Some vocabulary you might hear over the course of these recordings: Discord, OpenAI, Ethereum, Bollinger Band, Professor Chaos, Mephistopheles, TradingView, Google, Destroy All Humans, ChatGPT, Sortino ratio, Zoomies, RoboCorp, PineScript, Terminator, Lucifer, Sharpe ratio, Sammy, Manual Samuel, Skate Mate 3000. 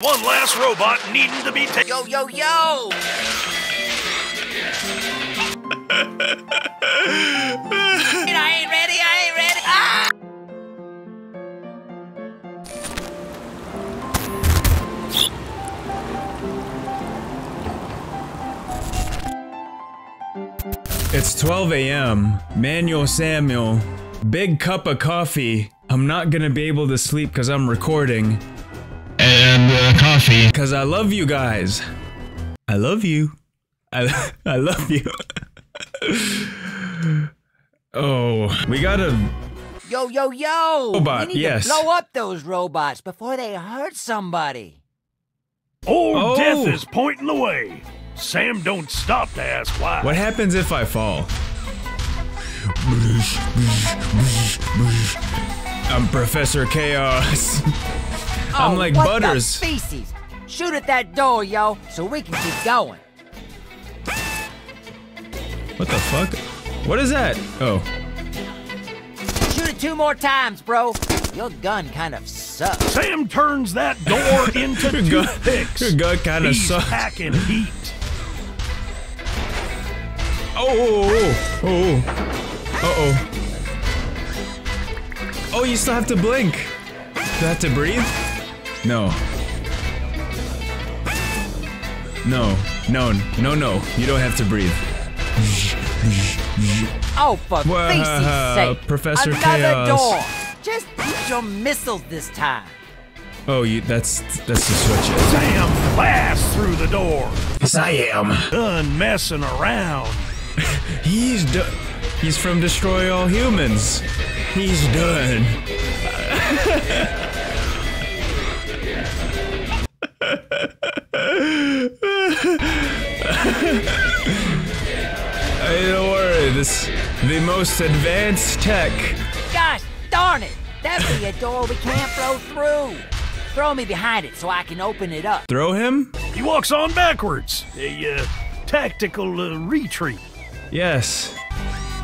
One last robot needing to be taken. Yo, yo, yo! I ain't ready! Ah! It's 12 a.m. Manual Samuel. Big cup of coffee. I'm not gonna be able to sleep because I'm recording. And coffee. Cause I love you guys. I love you. I love you. Oh, we gotta. Yo, yo, yo! Robot, yes. To blow up those robots before they hurt somebody. Oh, Death is pointing the way. Sam don't stop to ask why. What happens if I fall? I'm Professor Chaos. I'm like what Butters. The species? Shoot at that door, yo, so we can keep going. What the fuck? What is that? Oh. Shoot it 2 more times, bro. Your gun kind of sucks. Sam turns that door into toothpicks. Your gun kind of sucks. He's packing heat. Oh. Oh, you still have to blink. Do I have to breathe? No. You don't have to breathe. Oh, for feces' sake. Professor Chaos. Another door. Just use your missiles this time. Oh, that's the switch. Sam blasts through the door. Yes, I am. Done messing around. He's done. He's from Destroy All Humans. He's done. Don't worry, this the most advanced tech. Gosh darn it! That be a door we can't blow through. Throw me behind it so I can open it up. Throw him? He walks on backwards. A tactical retreat. Yes.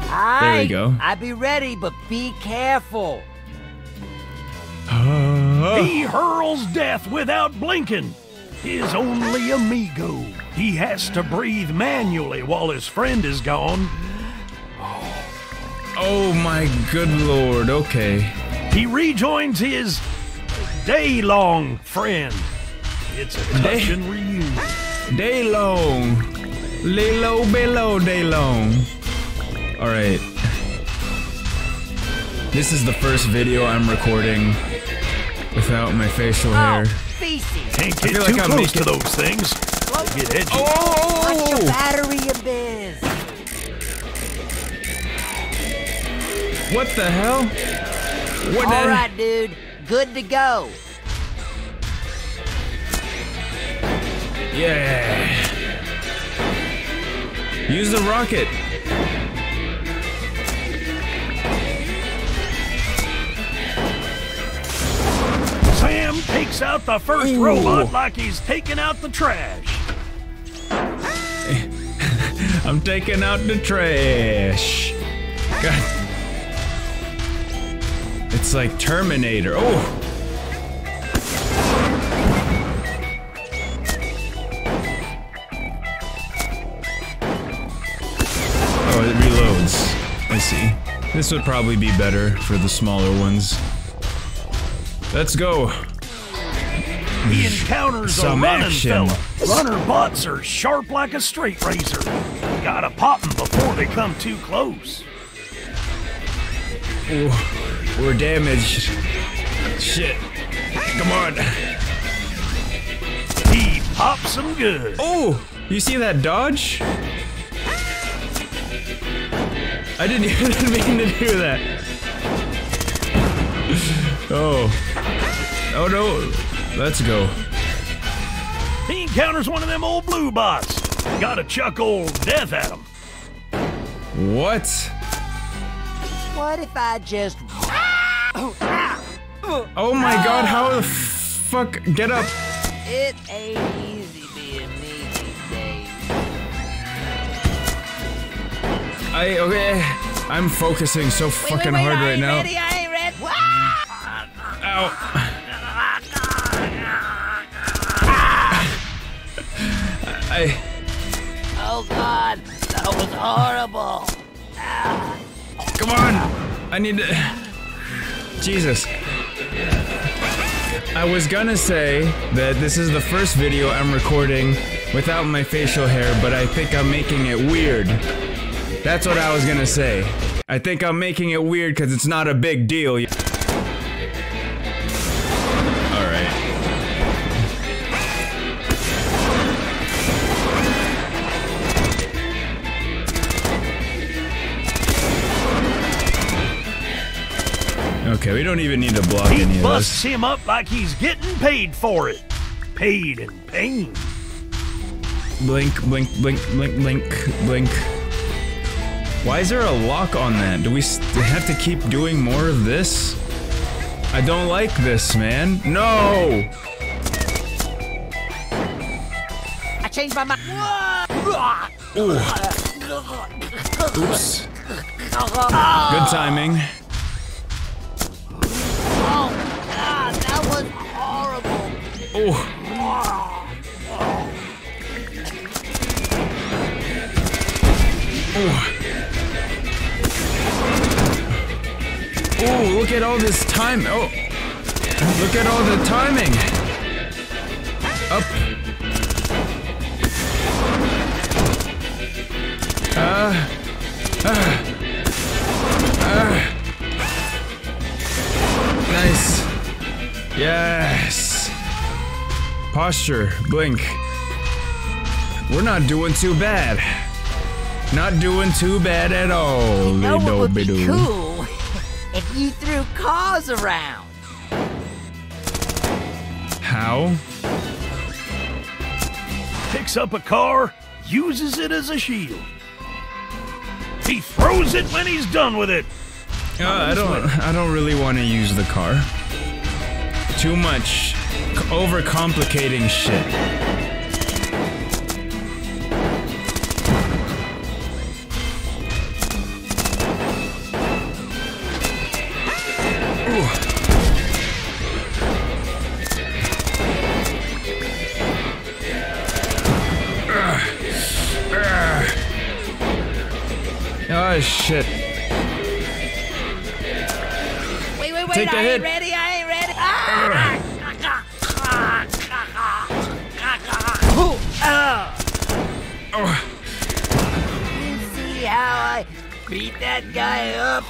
There we go. I'd be ready, but be careful. He hurls Death without blinking. His only amigo. He has to breathe manually while his friend is gone. Oh my good lord, okay. He rejoins his day-long friend. It's a touching reunion. Day-long. Lay-low, below, day-long. Alright. This is the first video I'm recording without my facial hair. Feces. Can't get too close to those things. They get edgy. Watch your battery, you biz. What the hell? Alright, dude. Good to go. Yeah. Use the rocket. Sam takes out the first robot like he's taking out the trash. I'm taking out the trash. God. It's like Terminator. Oh. Oh, it reloads. I see. This would probably be better for the smaller ones. Let's go. He encounters a running fella. Runner bots are sharp like a straight razor. Gotta pop them before they come too close. Ooh, we're damaged. Shit. Come on. He pops them good. Oh, you see that dodge? I didn't even mean to do that. Oh. Oh no, let's go. He encounters one of them old blue bots. Gotta chuck old Death at him. What? What if I just... Oh my god, how the fuck? Get up. It ain't easy being me these days. Okay, I'm focusing so fucking hard right now. Ow. I... Oh God, that was horrible. Come on, I need to... Jesus. I was gonna say that this is the first video I'm recording without my facial hair, but I think I'm making it weird. That's what I was gonna say. I think I'm making it weird because it's not a big deal. Alright. Okay, we don't even need to block any of this. He busts him up like he's getting paid for it. Paid in pain. Blink, blink, blink, blink, blink, blink. Why is there a lock on that? Do we have to keep doing more of this? I don't like this, man. No! I changed my mind. Oops. Good timing. Oh, God, that was horrible. Oh. Oh, look at all this time. Oh, look at all the timing. Up. Nice. Yes. Posture. Blink. We're not doing too bad. Not doing too bad at all. You know what would be cool? If you threw cars around. How? Picks up a car, uses it as a shield. He throws it when he's done with it. I don't really want to use the car. Too much overcomplicating shit. Oh, shit. Wait, wait, wait, I ain't ready. You see how I beat that guy up?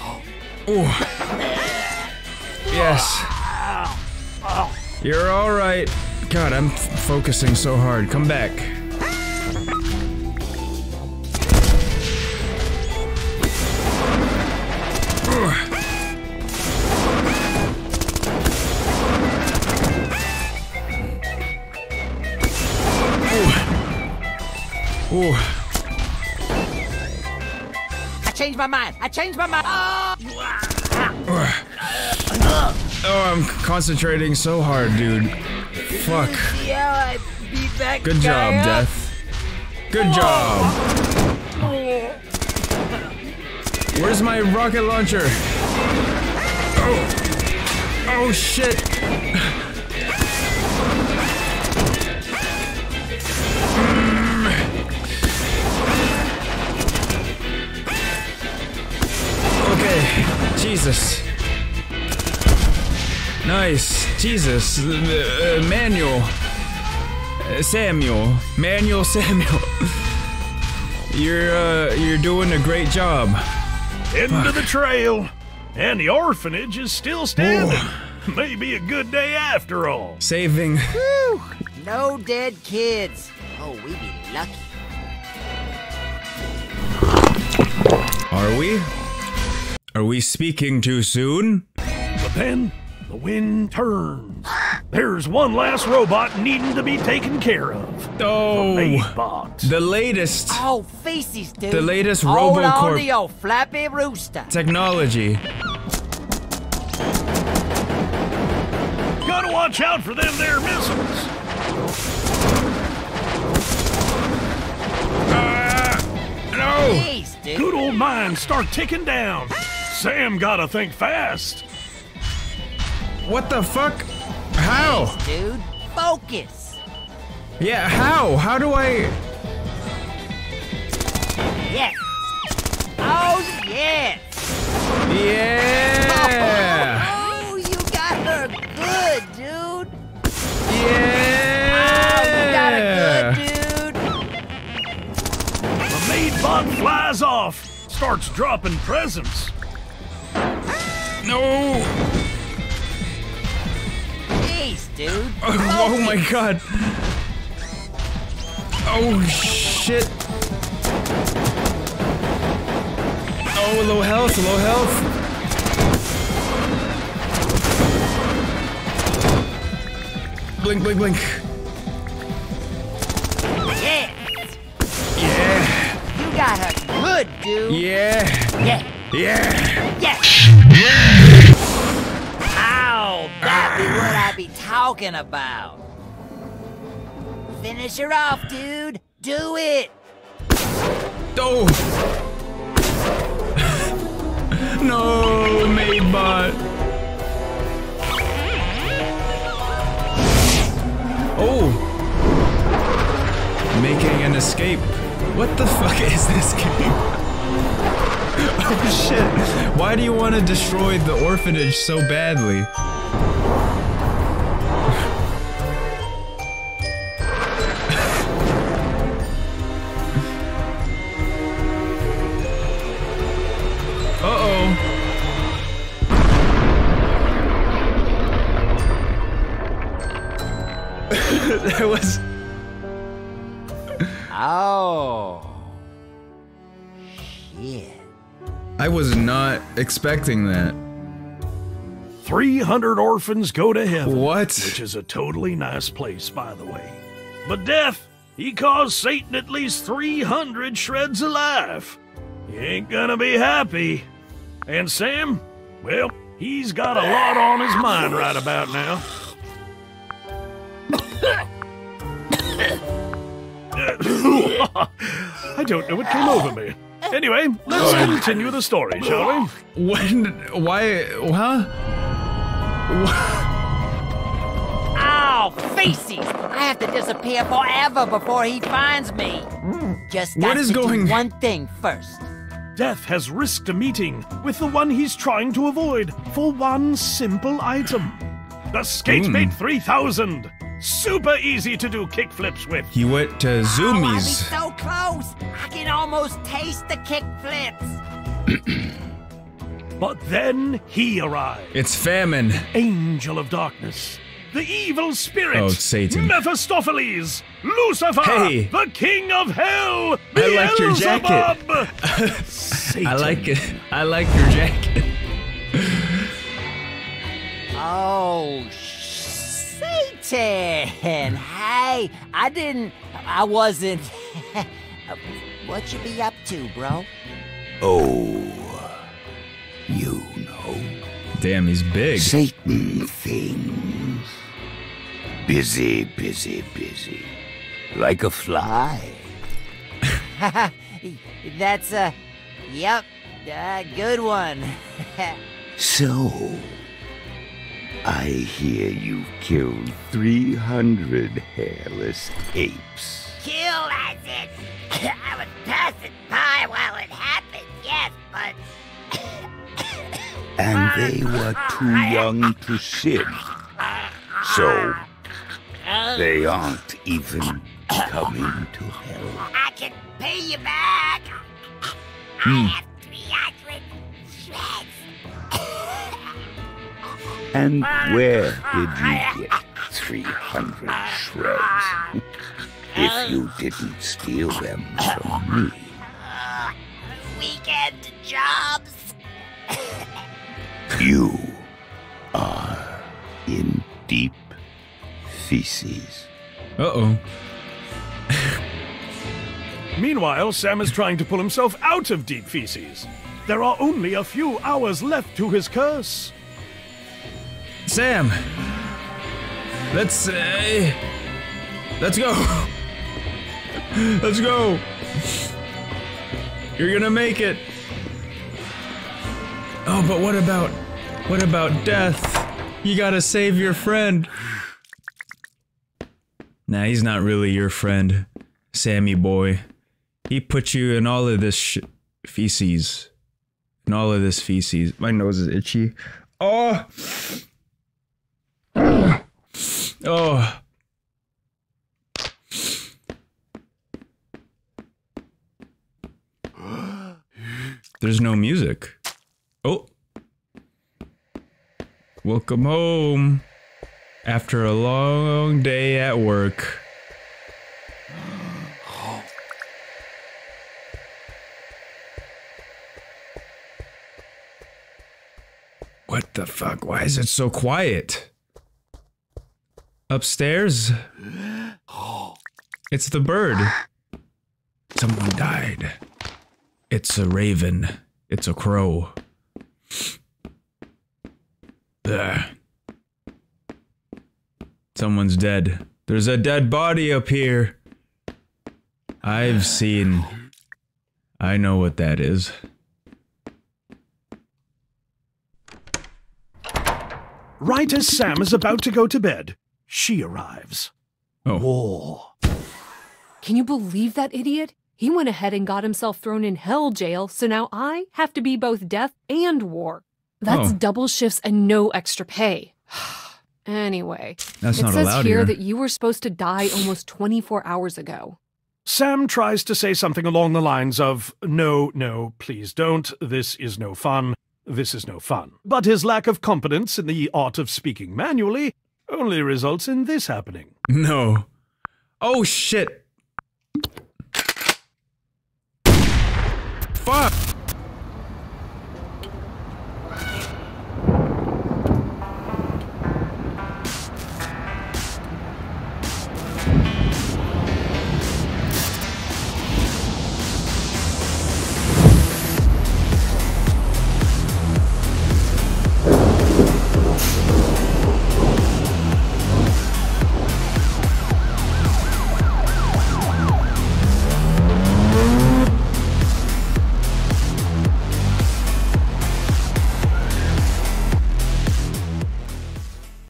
Yes. You're alright. God, I'm focusing so hard. Come back. Ooh. I changed my mind. Oh, I'm concentrating so hard, dude. Fuck. Yeah, I beat that guy. Good job, up. Death. Good job. Where's my rocket launcher? Oh. Oh, shit. Jesus. Nice. Jesus. Manual. Samuel. Manual Samuel. You're doing a great job. End of the trail. And the orphanage is still standing. Whoa. Maybe a good day after all. Saving. Whew. No dead kids. Oh, we be lucky. Are we? Are we speaking too soon? But then, the wind turns. There's one last robot needing to be taken care of. Oh, the latest. Oh, feces, dude. The latest RoboCorp. Hold on to your flappy rooster. Technology. Gotta watch out for them there missiles. No. Jeez, dude. Good old mines start ticking down. Sam gotta think fast. What the fuck? How? Jeez, dude, focus. Yeah, how? How do I? yes. Oh, yes. Yeah. Oh, you got her good, dude. Yeah. Oh, you got her good, dude. The maid bot flies off, starts dropping presents. No. Jeez, dude. Oh, oh my God. Oh, shit. Oh, low health, low health. Blink, blink, blink. Yeah. Yeah. You got her good, dude. Yeah. Yeah. Yeah. Yeah. Yeah. Ow, that be what I be talking about. Finish her off, dude. Do it. Oh. No, Maidbot. Oh. Making an escape. What the fuck is this game? Oh shit. Why do you want to destroy the orphanage so badly? That was. Oh. Shit. I was not expecting that. 300 orphans go to heaven. What? Which is a totally nice place, by the way. But death, he caused Satan at least 300 shreds alive. You ain't gonna be happy. And Sam, well, he's got a lot on his mind right about now. I don't know what came over me. Anyway, let's continue the story, shall we? When? Why? Huh? Ow, feces! I have to disappear forever before he finds me. Just got to do one thing first. Death has risked a meeting with the one he's trying to avoid for one simple item. The Skate Mate 3000! Super easy to do kickflips with! He went to Zoomies. Oh, I was so close! I can almost taste the kickflips! But then he arrived. It's famine. Angel of darkness. The evil spirit. Oh, Satan. Mephistopheles. Lucifer. Hey. The king of hell. I like your jacket. Satan. I like it. I like your jacket. Oh, Satan! Hey, I wasn't. What you be up to, bro? Oh, you know. Damn, he's big. Satan things. Busy, busy, busy. Like a fly. That's a, yep, a good one. So. I hear you killed 300 hairless apes. Kill, I did. I was passing by while it happened, yes, but... And they were too young to sin. So, they aren't even coming to hell. I can pay you back. I have 300 shreds. And where did you get 300 shreds? If you didn't steal them from me. Weekend jobs. You are in deep feces. Uh-oh. Meanwhile, Sam is trying to pull himself out of deep feces. There are only a few hours left to his curse. Sam, let's go. Let's go. You're gonna make it. Oh, but what about death? You gotta save your friend. Nah, he's not really your friend, Sammy boy. He put you in all of this feces. In all of this feces. My nose is itchy. Oh! Oh! There's no music. Oh! Welcome home! After a long day at work. What the fuck? Why is it so quiet? Upstairs? It's the bird. Someone died. It's a raven. It's a crow. Ugh. Someone's dead. There's a dead body up here. I've seen. I know what that is. Right as Sam is about to go to bed, she arrives. Oh. Whoa. Can you believe that idiot? He went ahead and got himself thrown in hell jail, so now I have to be both death and war. That's double shifts and no extra pay. Anyway, that's not allowed here. It says here that you were supposed to die almost 24 hours ago. Sam tries to say something along the lines of, no, no, please don't. This is no fun. This is no fun. But his lack of competence in the art of speaking manually only results in this happening. No. Oh, shit. Fuck.